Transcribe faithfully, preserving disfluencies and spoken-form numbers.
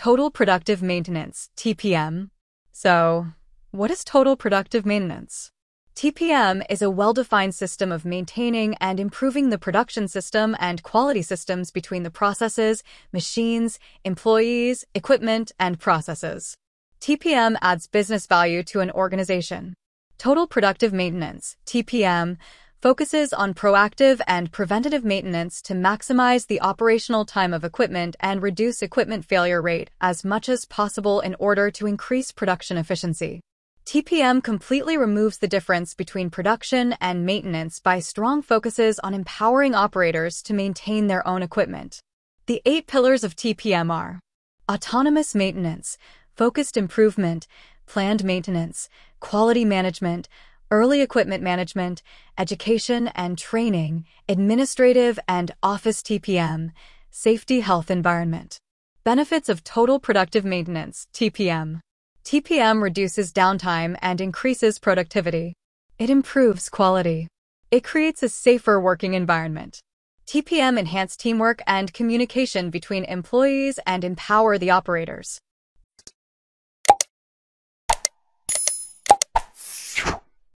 Total Productive Maintenance, T P M. So, what is total productive maintenance? T P M is a well-defined system of maintaining and improving the production system and quality systems between the processes, machines, employees, equipment, and processes. T P M adds business value to an organization. Total Productive Maintenance, T P M, focuses on proactive and preventative maintenance to maximize the operational time of equipment and reduce equipment failure rate as much as possible in order to increase production efficiency. T P M completely removes the difference between production and maintenance by strong focuses on empowering operators to maintain their own equipment. The eight pillars of T P M are: autonomous maintenance, focused improvement, planned maintenance, quality management, early equipment management, education and training, administrative and office T P M, safety, health, environment. Benefits of total productive maintenance, T P M. T P M reduces downtime and increases productivity. It improves quality. It creates a safer working environment. T P M enhances teamwork and communication between employees and empower the operators.